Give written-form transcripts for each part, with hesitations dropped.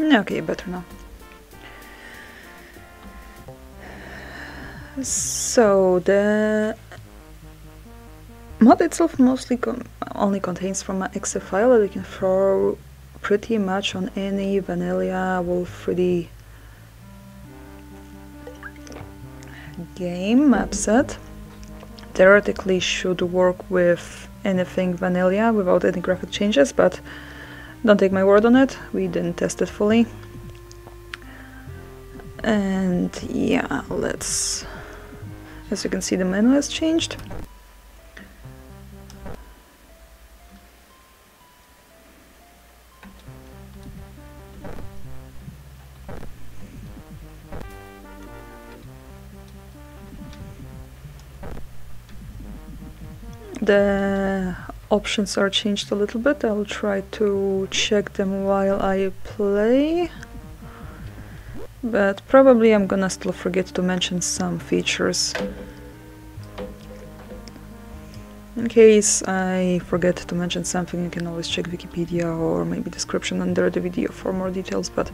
Okay, better now. So the mod itself mostly only contains from an .exe file that you can throw pretty much on any Vanilla Wolf 3D game mapset. Theoretically should work with anything vanilla without any graphic changes, but don't take my word on it, we didn't test it fully. And yeah, let's... as you can see, the menu has changed. The options are changed a little bit. I'll try to check them while I play, but probably I'm gonna still forget to mention some features in case I forget to mention something. You can always check Wikipedia or maybe description under the video for more details, but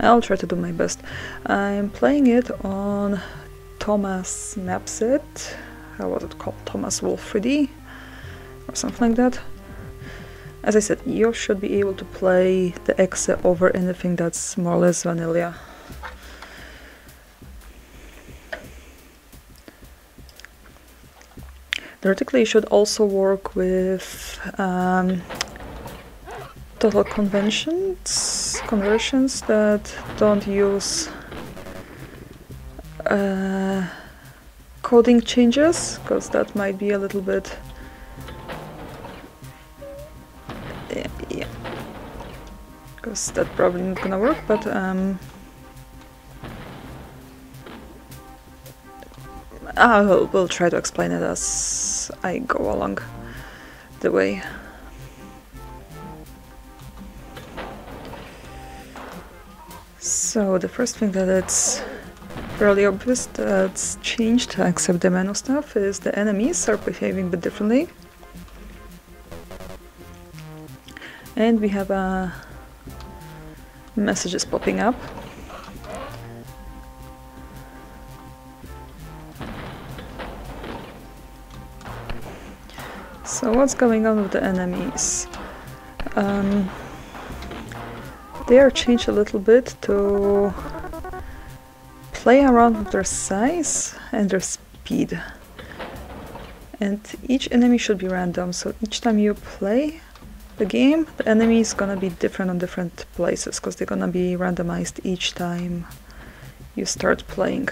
I'll try to do my best. I'm playing it on Thomas Mapset. How was it called? Thomas' Wolf 3D or something like that. As I said, you should be able to play the .exe over anything that's more or less vanilla. Theoretically, you should also work with total conversions that don't use coding changes, because that might be a little bit... yeah, because that probably not gonna work, but we'll try to explain it as I go along the way. So the first thing that it's fairly obvious that's changed, except the menu stuff, is the enemies are behaving a bit differently. And we have messages popping up. So what's going on with the enemies? They are changed a little bit to play around with their size and their speed, and each enemy should be random, so each time you play the game the enemy is gonna be different on different places, because they're gonna be randomized each time you start playing.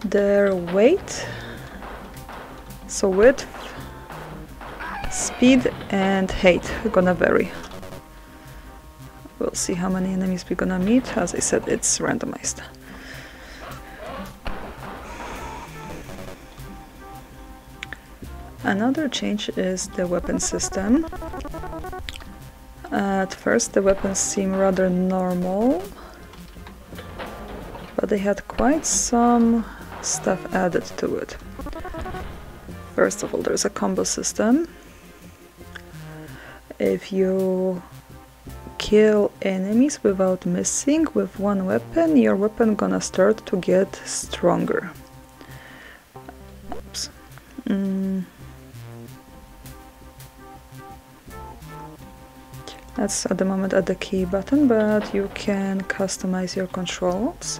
Their weight, so width, speed and height are gonna vary. We'll see how many enemies we're gonna meet. As I said, it's randomized. Another change is the weapon system. At first the weapons seem rather normal, but they had quite some stuff added to it. First of all, there's a combo system. If you kill enemies without missing with one weapon, your weapon gonna start to get stronger. Oops. That's at the moment at the key button, but you can customize your controls.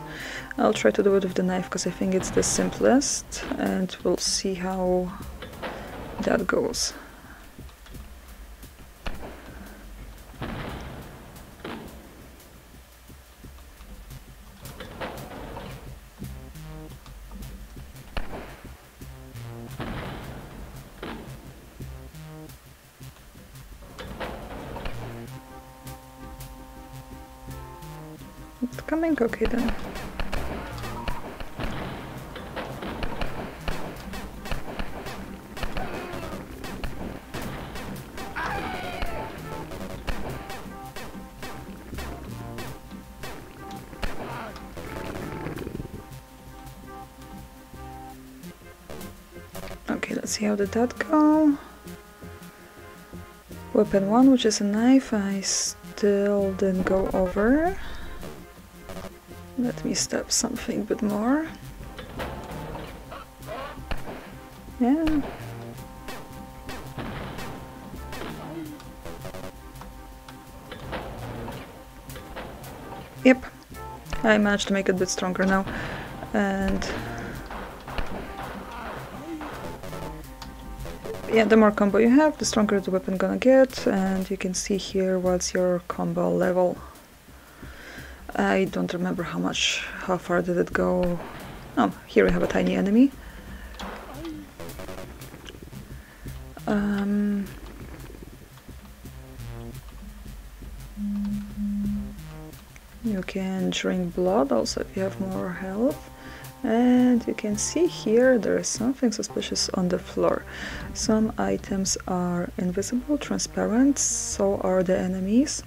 I'll try to do it with the knife because I think it's the simplest, and we'll see how that goes. It's coming, okay then. Okay, let's see how did that go. Weapon 1, which is a knife, I still didn't go over. Let me stab something a bit more. Yeah. Yep, I managed to make it a bit stronger now. And yeah, the more combo you have, the stronger the weapon gonna get, and you can see here what's your combo level. I don't remember how far did it go. Oh, here we have a tiny enemy. You can drink blood also if you have more health. And you can see here there is something suspicious on the floor. Some items are invisible, transparent, so are the enemies.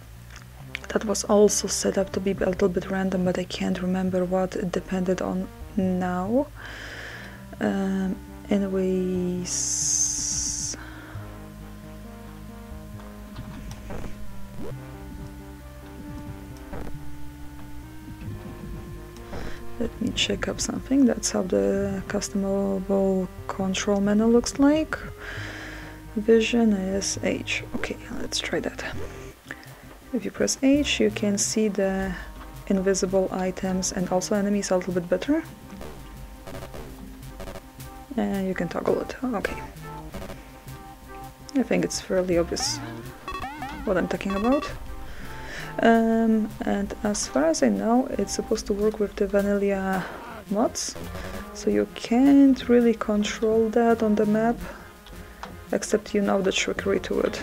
That was also set up to be a little bit random, but I can't remember what it depended on now. Anyways... Let me check up something. That's how the customizable control menu looks like. Vision is H. Okay, let's try that. If you press H, you can see the invisible items and also enemies a little bit better. And you can toggle it. Okay. I think it's fairly obvious what I'm talking about. And as far as I know, it's supposed to work with the vanilla mods, so you can't really control that on the map, except you know the trickery to it.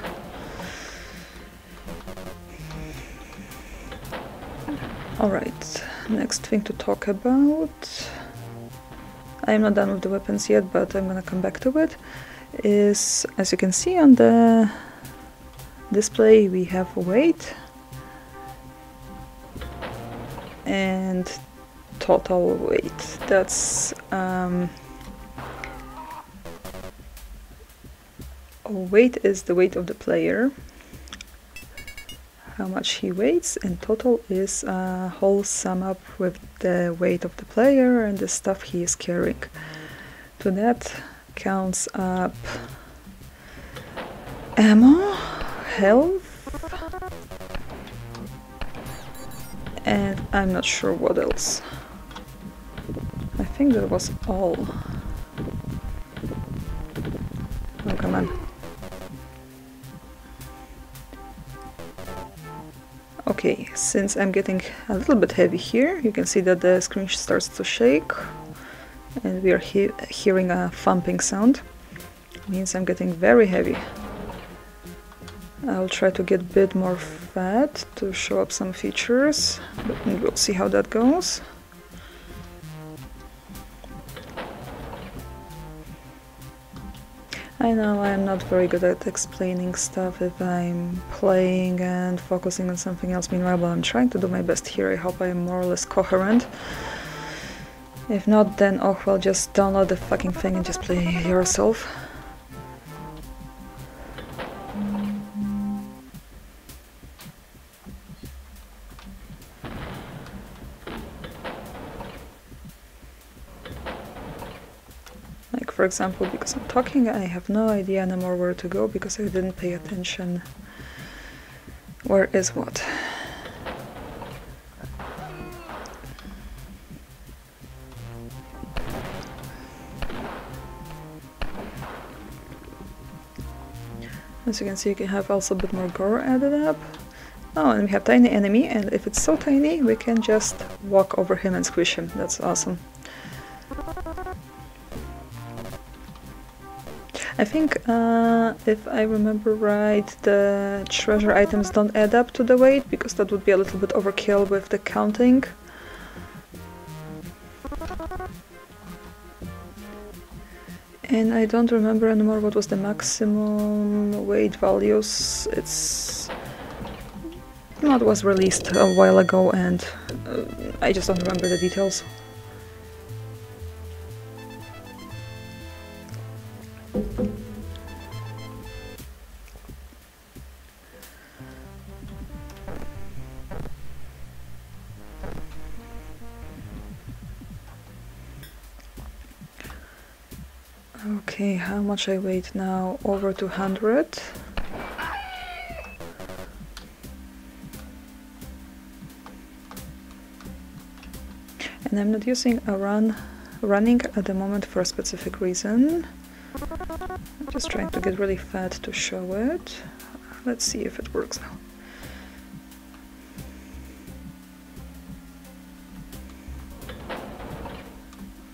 Alright, next thing to talk about, I'm not done with the weapons yet, but I'm gonna come back to it, is, as you can see on the display, we have a weight and total weight. That's weight is the weight of the player, how much he weighs, and total is a whole sum up with the weight of the player and the stuff he is carrying. To that counts up ammo, health, and I'm not sure what else. I think that was all. Oh, come on. Okay, since I'm getting a little bit heavy here, you can see that the screen starts to shake and we are hearing a thumping sound. It means I'm getting very heavy. I'll try to get a bit more fat to show up some features, but we'll see how that goes. I know I'm not very good at explaining stuff if I'm playing and focusing on something else meanwhile, but I'm trying to do my best here. I hope I'm more or less coherent. If not, then oh well, just download the fucking thing and just play yourself. For example, because I'm talking, I have no idea anymore where to go because I didn't pay attention. Where is what? As you can see, you can have also a bit more gore added up. Oh, and we have tiny enemy, and if it's so tiny, we can just walk over him and squish him. That's awesome. I think, if I remember right, the treasure items don't add up to the weight, because that would be a little bit overkill with the counting. And I don't remember anymore what was the maximum weight values. It's... It was released a while ago and I just don't remember the details. Okay, how much I weighed now? Over 200. And I'm not using a running at the moment for a specific reason. I'm just trying to get really fat to show it. Let's see if it works now.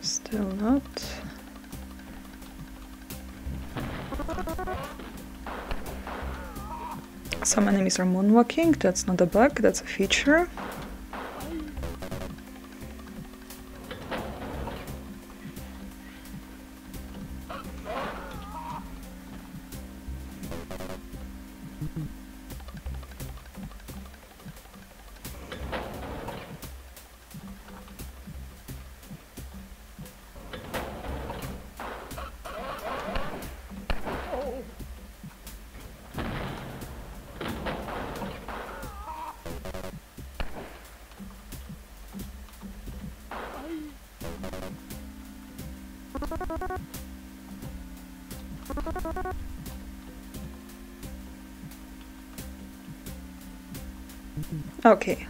Still not. Some enemies are moonwalking, that's not a bug, that's a feature. Okay.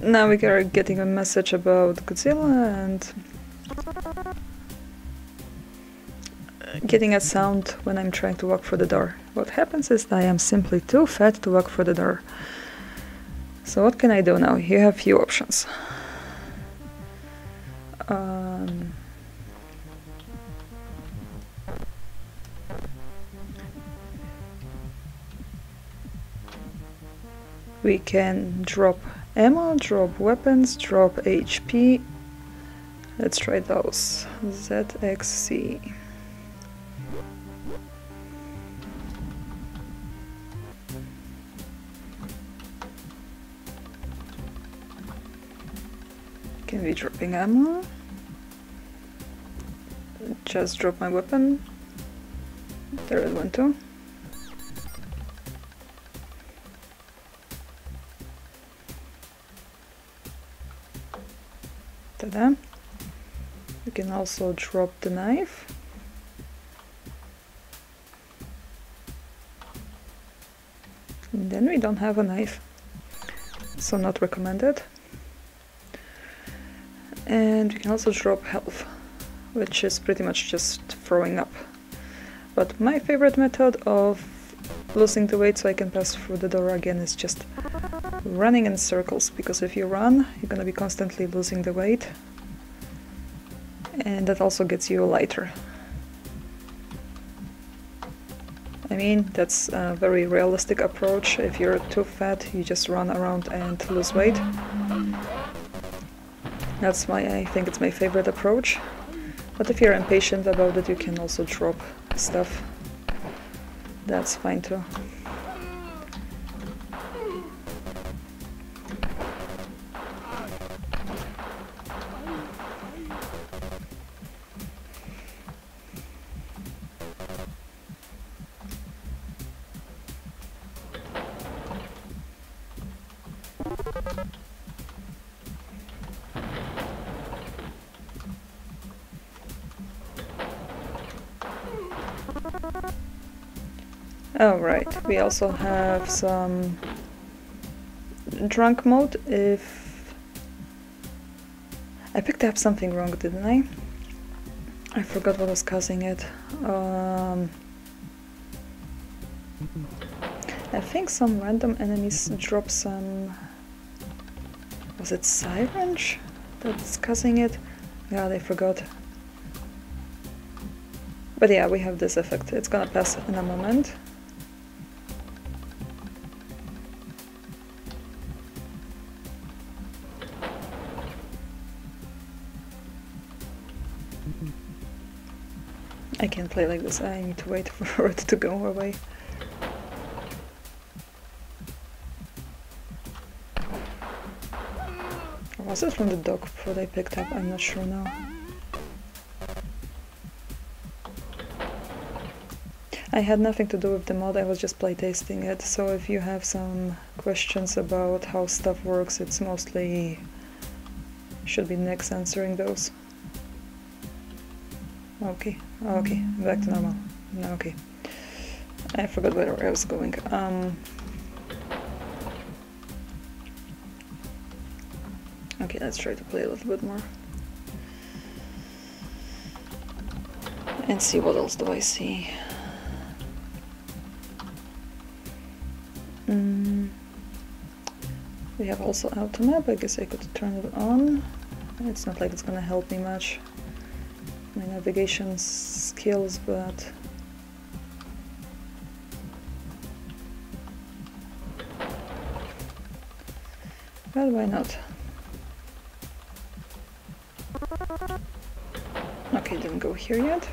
Now we are getting a message about Godzilla and getting a sound when I'm trying to walk through the door. What happens is I am simply too fat to walk through the door. So what can I do now? You have few options. We can drop ammo, drop weapons, drop HP. Let's try those. ZXC. Can be dropping ammo. Just drop my weapon. There is one too. Ta-da. You can also drop the knife. And then we don't have a knife, so not recommended. And we can also drop health, which is pretty much just throwing up. But my favorite method of losing the weight so I can pass through the door again is just running in circles, because if you run, you're gonna be constantly losing the weight, and that also gets you lighter. I mean, that's a very realistic approach. If you're too fat, you just run around and lose weight. That's why I think it's my favorite approach. But if you're impatient about it, you can also drop stuff. That's fine too. Alright, we also have some drunk mode if... I picked up something wrong, didn't I? I forgot what was causing it. I think some random enemies drop some... Was it syringe that's causing it? God, I forgot. But yeah, we have this effect. It's gonna pass in a moment. I can't play like this, I need to wait for it to go away. Was it from the dog food I picked up? I'm not sure now. I had nothing to do with the mod, I was just playtesting it, so if you have some questions about how stuff works, it's mostly... should be Nex answering those. Okay, back to normal. Okay, I forgot where I was going. Okay, let's try to play a little bit more and see what else do I see. We have also auto map. I guess I could turn it on. It's not like it's gonna help me much, my navigation skills, but well, why not? Okay, didn't go here yet.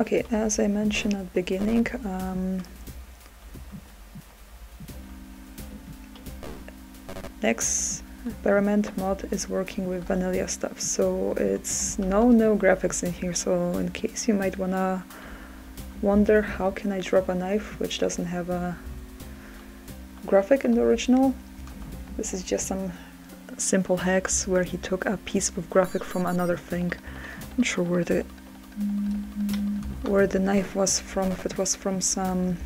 Okay, as I mentioned at the beginning, next experiment mod is working with vanilla stuff, so it's no graphics in here. So in case you might wanna wonder how can I drop a knife which doesn't have a graphic in the original, this is just some simple hacks where he took a piece of graphic from another thing. I'm not sure where the knife was from, if it was from some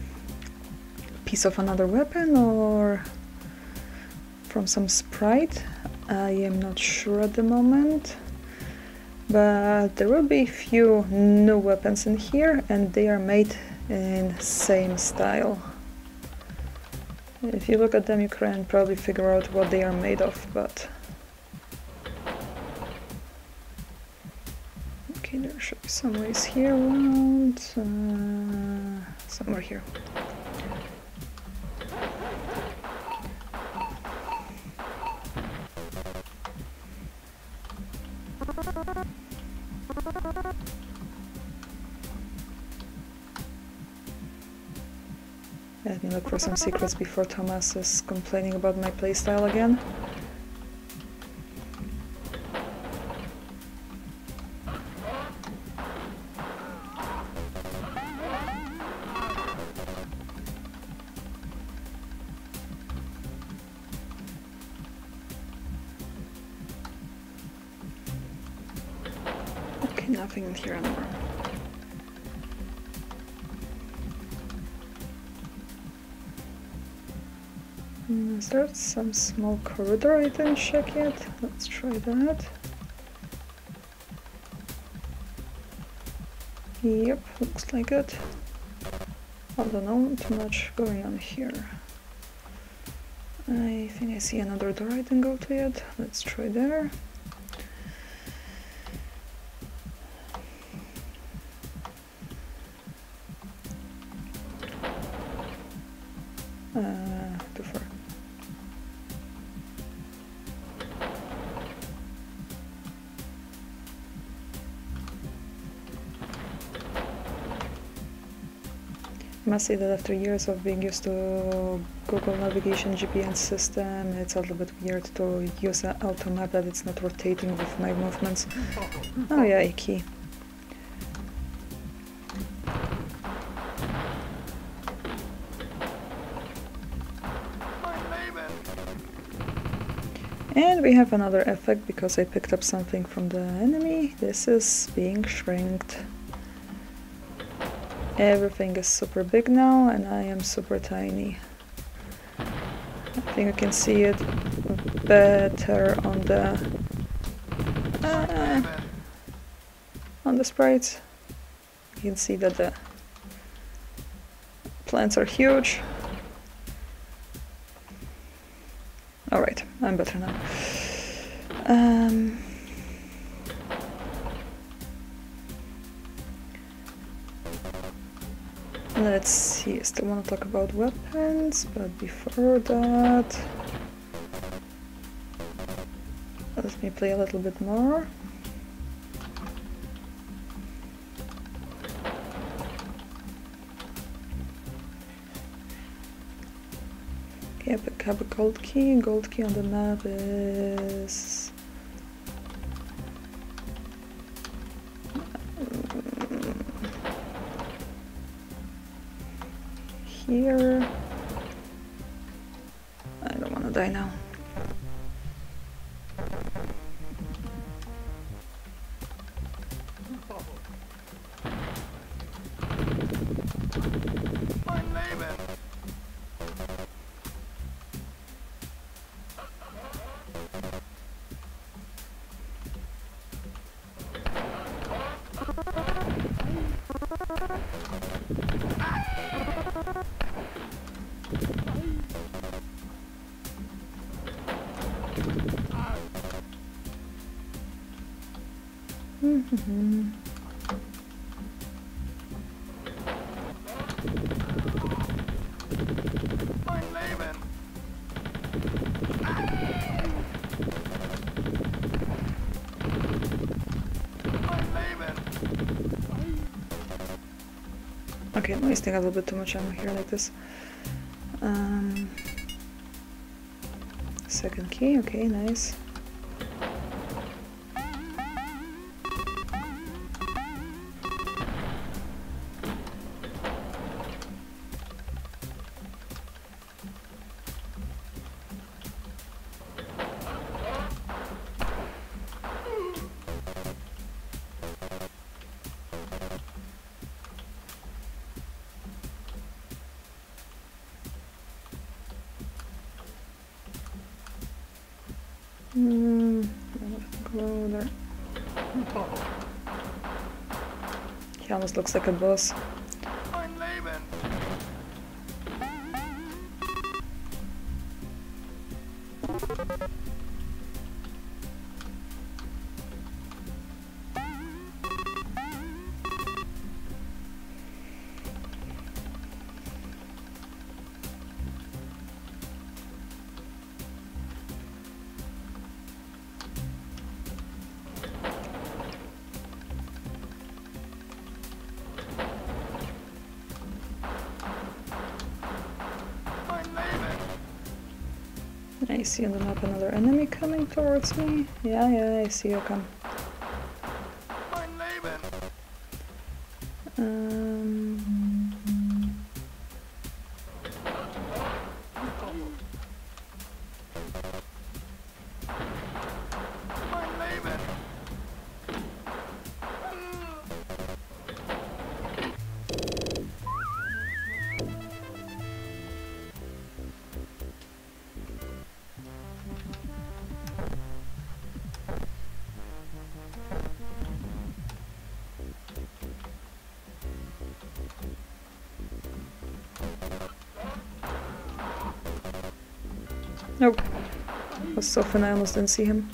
piece of another weapon or from some sprite, I am not sure at the moment, but there will be a few new weapons in here and they are made in same style. If you look at them you can probably figure out what they are made of, but okay, there should be some ways here around, somewhere here. Let me look for some secrets before Thomas is complaining about my playstyle again. Okay, nothing in here anymore. Is there some small corridor I didn't check yet? Let's try that. Yep, looks like it. I don't know, too much going on here. I think I see another door I didn't go to yet. Let's try there. I must say that after years of being used to Google navigation GPN system, it's a little bit weird to use an auto map that it's not rotating with my movements. Oh yeah, a key. And we have another effect because I picked up something from the enemy. This is being shrinked. Everything is super big now and I am super tiny. I think you can see it better on the sprites. You can see that the plants are huge. Alright, I'm better now. Let's see, I still want to talk about weapons, but before that, let me play a little bit more. Okay, I pick up a gold key. Gold key on the map is... here. I don't want to die now. Okay, I'm wasting a little bit too much ammo here like this. Second key, okay, nice. He almost looks like a boss. I see on the map another enemy coming towards me. Yeah, yeah, I see you come. Nope. That was so fun, I almost didn't see him.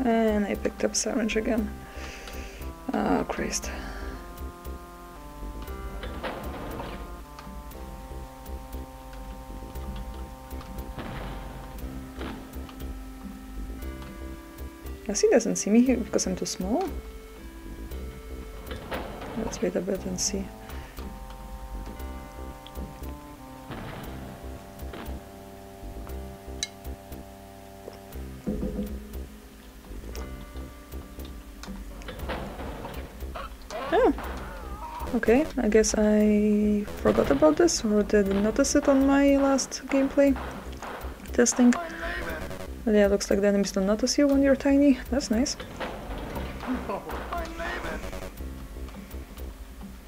And I picked up syringe again. Oh, Christ. Guess he doesn't see me here because I'm too small. Let's wait a bit and see. Oh, okay, I guess I forgot about this or didn't notice it on my last gameplay testing. Yeah, looks like the enemies don't notice you when you're tiny. That's nice.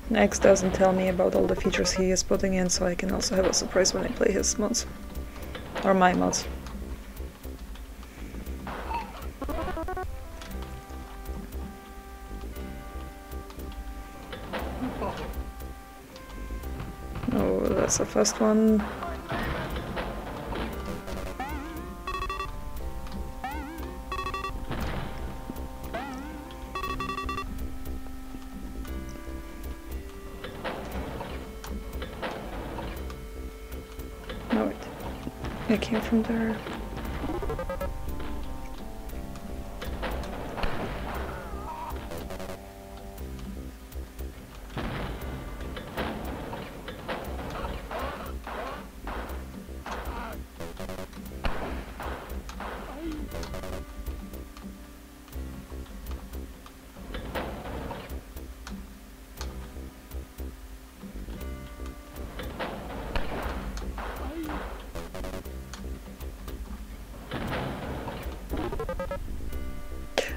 Next doesn't tell me about all the features he is putting in, so I can also have a surprise when I play his mods. Or my mods. Oh, that's a fast one. I came from there.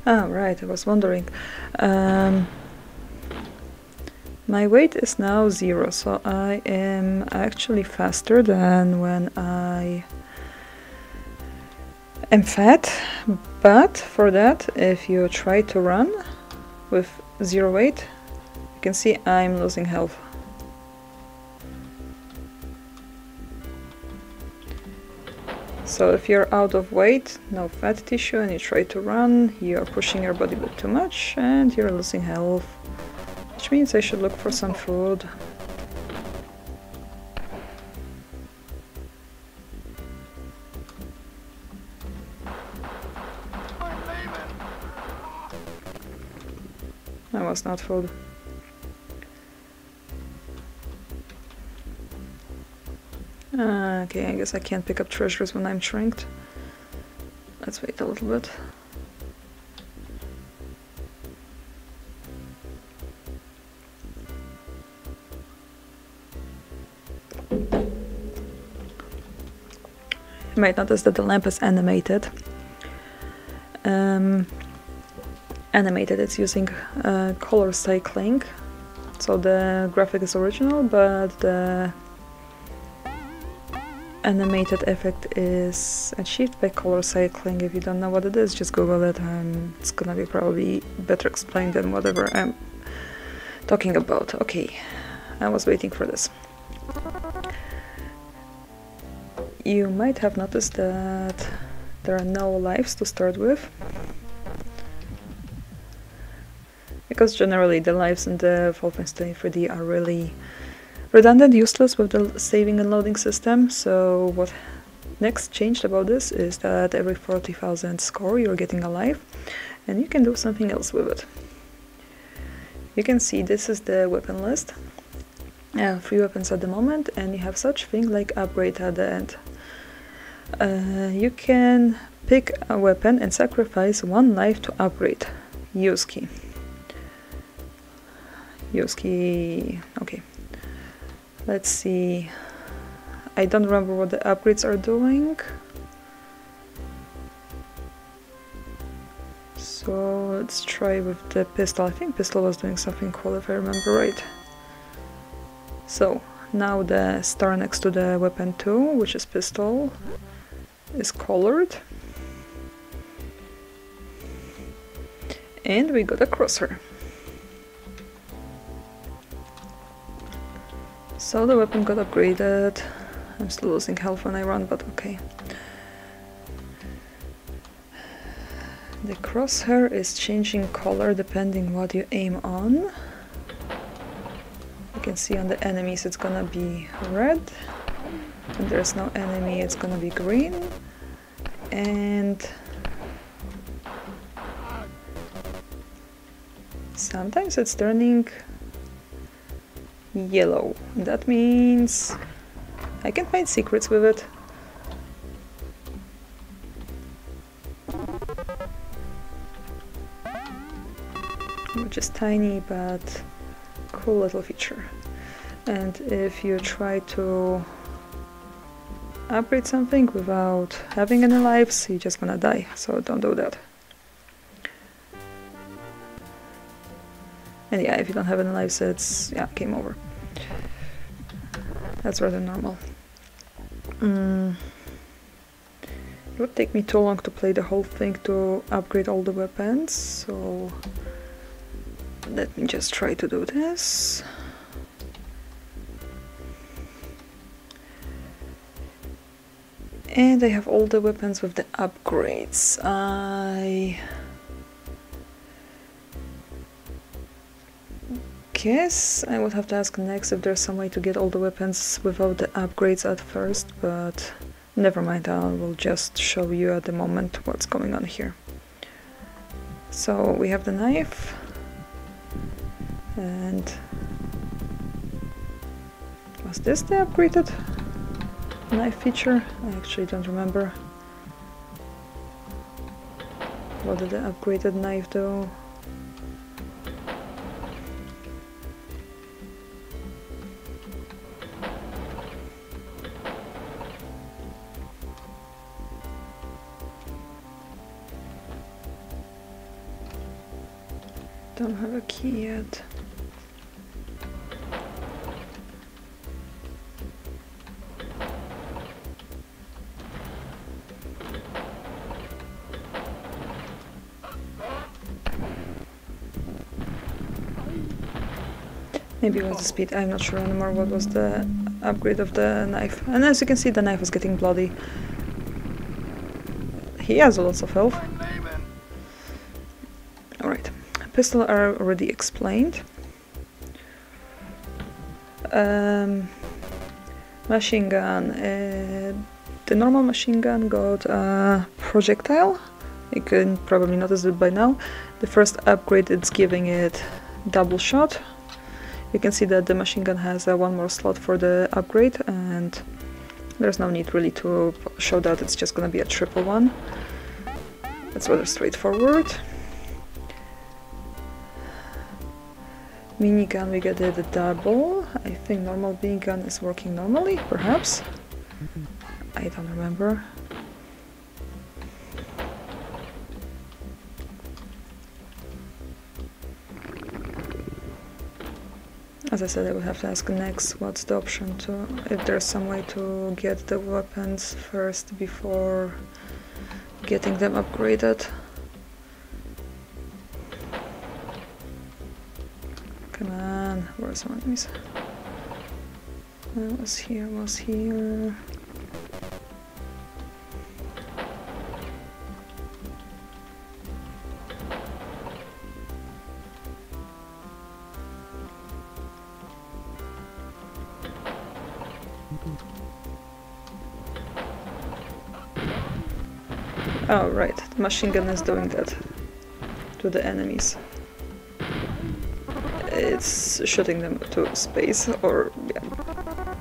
Ah, right, I was wondering. My weight is now 0, so I am actually faster than when I am fat. But for that, if you try to run with 0 weight, you can see I'm losing health. So if you're out of weight, no fat tissue, and you try to run, you're pushing your body a bit too much and you're losing health. Which means I should look for some food. That was not food. Okay, I guess I can't pick up treasures when I'm shrinked. Let's wait a little bit. You might notice that the lamp is animated. It's using color cycling. So the graphic is original, but the animated effect is achieved by color cycling. If you don't know what it is, just Google it, and it's gonna be probably better explained than whatever I'm talking about. Okay, I was waiting for this. You might have noticed that there are no lives to start with, because generally the lives in the Wolfenstein 3D are really redundant, useless with the saving and loading system. So what next changed about this is that every 40,000 score you're getting a life, and you can do something else with it. You can see this is the weapon list. Free weapons at the moment, and you have such thing like upgrade at the end. You can pick a weapon and sacrifice one life to upgrade. Use key. Use key. Okay. Let's see, I don't remember what the upgrades are doing, so let's try with the pistol. I think pistol was doing something cool if I remember right. So now the star next to the weapon 2, which is pistol, is colored, and we got a crosshair. So the weapon got upgraded. I'm still losing health when I run, but okay. The crosshair is changing color depending what you aim on. You can see on the enemies it's gonna be red. When there's no enemy it's gonna be green. And sometimes it's turning yellow. That means I can find secrets with it. Which is tiny but cool little feature. And if you try to upgrade something without having any lives, you just wanna die, so don't do that. And yeah, if you don't have any lives, it's, yeah, game over. That's rather normal. It would take me too long to play the whole thing to upgrade all the weapons, so let me just try to do this. And I have all the weapons with the upgrades. Yes, I would have to ask next if there's some way to get all the weapons without the upgrades at first, but never mind, I will just show you at the moment what's going on here. So we have the knife, and was this the upgraded knife feature? I actually don't remember. What did the upgraded knife do? Don't have a key yet. Maybe it was the speed, I'm not sure anymore what was the upgrade of the knife. And as you can see, the knife was getting bloody. He has lots of health. Alright, pistols are already explained. Machine gun. The normal machine gun got a projectile. You can probably notice it by now. The first upgrade, it's giving it double shot. You can see that the machine gun has one more slot for the upgrade, and there's no need really to show that, it's just gonna be a triple one. That's rather straightforward. Minigun, we got the double. I think normal minigun is working normally, perhaps. I don't remember. As I said, I would have to ask next what's the option to, if there's some way to get the weapons first before getting them upgraded. Come on, where's my enemies? I was here, Oh, right, the machine gun is doing that to the enemies. It's shooting them to space, or... yeah.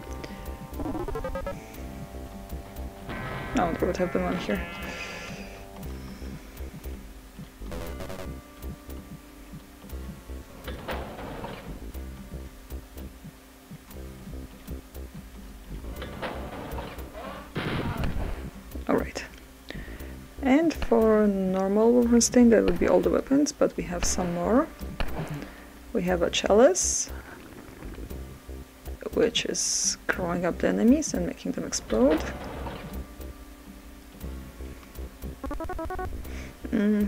No, there would have been one here. And for normal Wolfenstein, that would be all the weapons, but we have some more. We have a chalice, which is growing up the enemies and making them explode.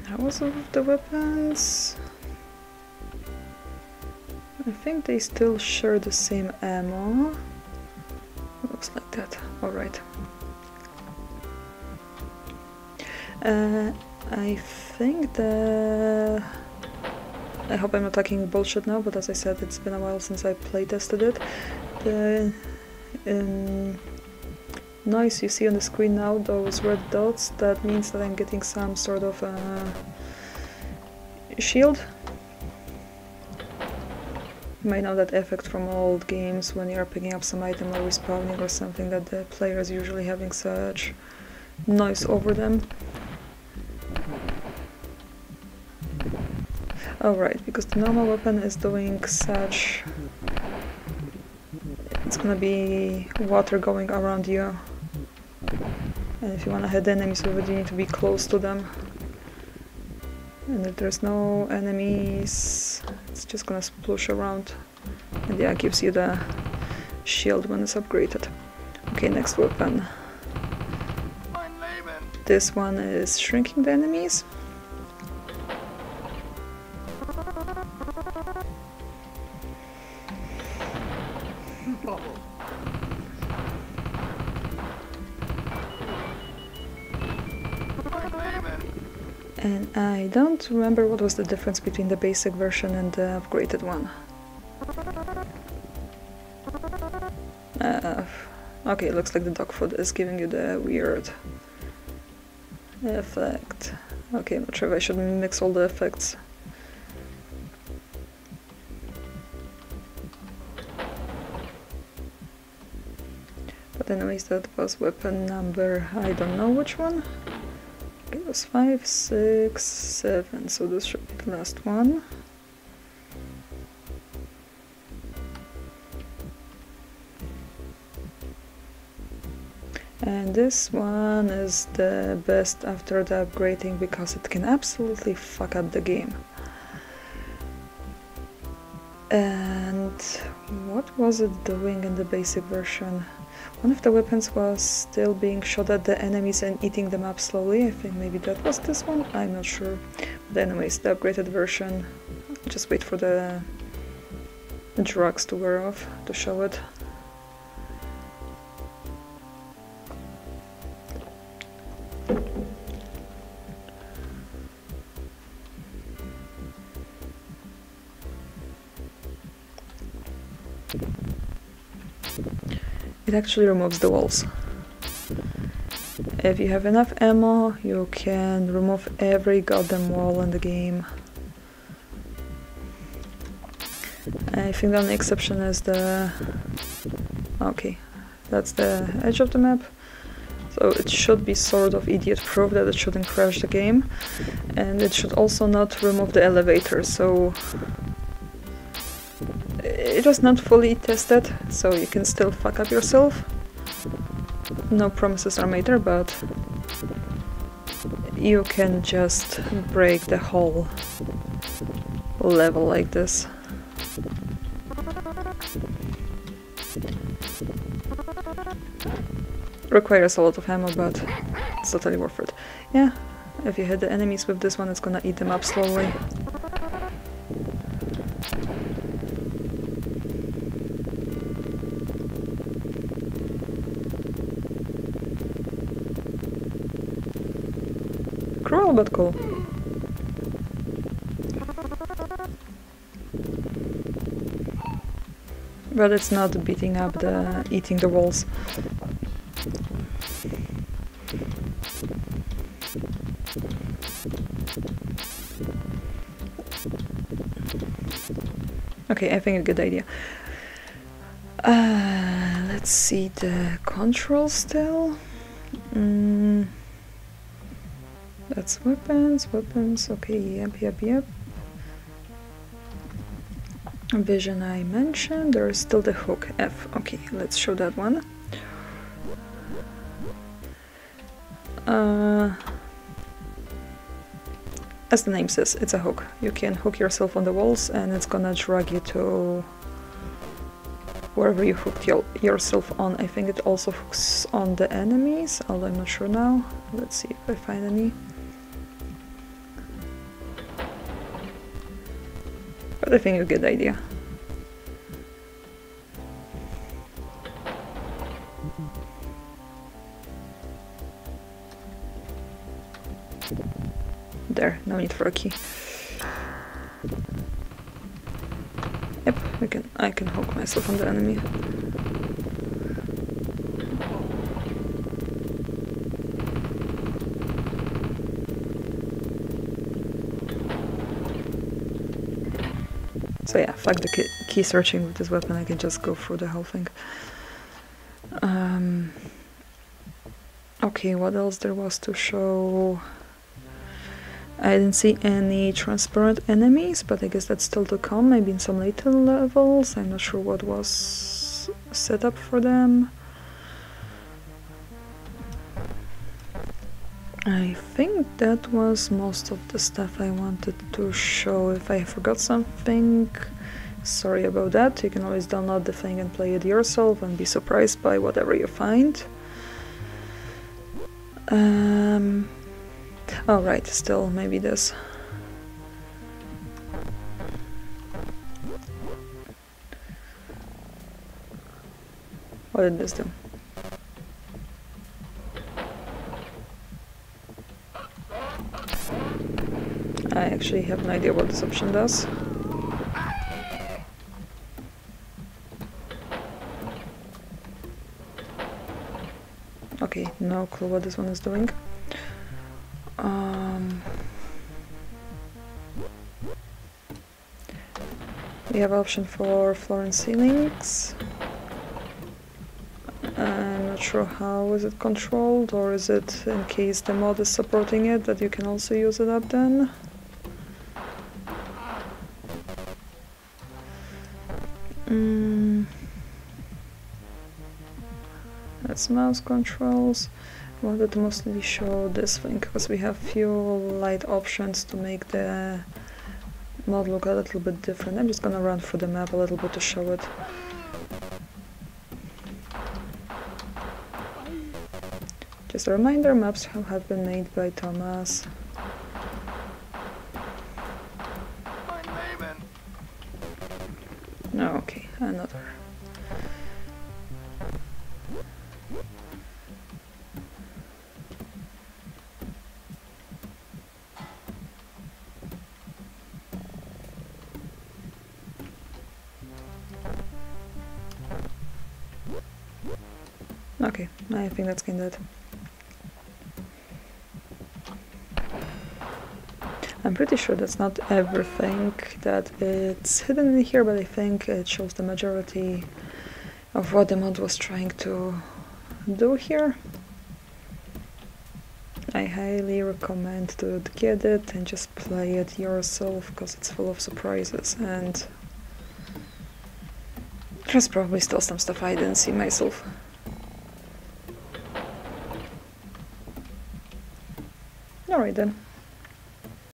How was it with the weapons? I think they still share the same ammo. Looks like that, alright. I think the... I hope I'm not talking bullshit now, but as I said, it's been a while since I playtested it. The noise you see on the screen now, those red dots, that means that I'm getting some sort of shield. You might know that effect from old games when you're picking up some item or respawning or something, that the player is usually having such noise over them. Alright, because the normal weapon is doing such... it's gonna be water going around you. And if you wanna hit enemies with it, you need to be close to them. And if there's no enemies, it's just gonna sploosh around. And yeah, it gives you the shield when it's upgraded. Okay, next weapon. This one is shrinking the enemies. And I don't remember what was the difference between the basic version and the upgraded one. Okay, it looks like the dog food is giving you the weird effect. Okay, I'm not sure if I should mix all the effects. But anyways, that was weapon number, I don't know which one. It was 5, 6, 7, so this should be the last one. And this one is the best after the upgrading because it can absolutely fuck up the game. And what was it doing in the basic version? One of the weapons was still being shot at the enemies and eating them up slowly. I think maybe that was this one, I'm not sure. But anyways, the upgraded version, just wait for the drugs to wear off to show it. It actually removes the walls. If you have enough ammo, you can remove every goddamn wall in the game. I think the only exception is the... okay, that's the edge of the map. So it should be sort of idiot-proof that it shouldn't crash the game. And it should also not remove the elevator, so... it was not fully tested, so you can still fuck up yourself. No promises are made there, but you can just break the whole level like this. Requires a lot of ammo, but it's totally worth it. Yeah, if you hit the enemies with this one, it's gonna eat them up slowly. Cruel, but cool. But it's not beating up the... eating the walls. Okay, I think a good idea. Let's see the controls still. That's weapons, okay, yep. Vision I mentioned, there is still the hook, F, okay, let's show that one. As the name says, it's a hook. You can hook yourself on the walls and it's gonna drag you to wherever you hooked yourself on. I think it also hooks on the enemies, although I'm not sure now. Let's see if I find any. But I think it's a good idea. There, no need for a key. Yep, I can hook myself on the enemy. So yeah, fuck the key searching with this weapon, I can just go through the whole thing. Okay, what else there was to show? I didn't see any transparent enemies, but I guess that's still to come, maybe in some later levels. I'm not sure what was set up for them. I think that was most of the stuff I wanted to show. If I forgot something, sorry about that. You can always download the thing and play it yourself and be surprised by whatever you find. Oh right, still maybe this. What did this do? I actually have no idea what this option does. Okay, no clue what this one is doing. We have option for floor and ceilings. I'm not sure how is it controlled, or is it in case the mod is supporting it that you can also use it up then? That's mouse controls. I wanted to mostly show this thing because we have few light options to make the mod look a little bit different. I'm just gonna run through the map a little bit to show it. Just a reminder, maps have been made by Thomas. Okay, another. Okay, I think that's kind of it. I'm pretty sure that's not everything that it's hidden in here, but I think it shows the majority of what the mod was trying to do here. I highly recommend to get it and just play it yourself, because it's full of surprises, and there's probably still some stuff I didn't see myself. Alright then.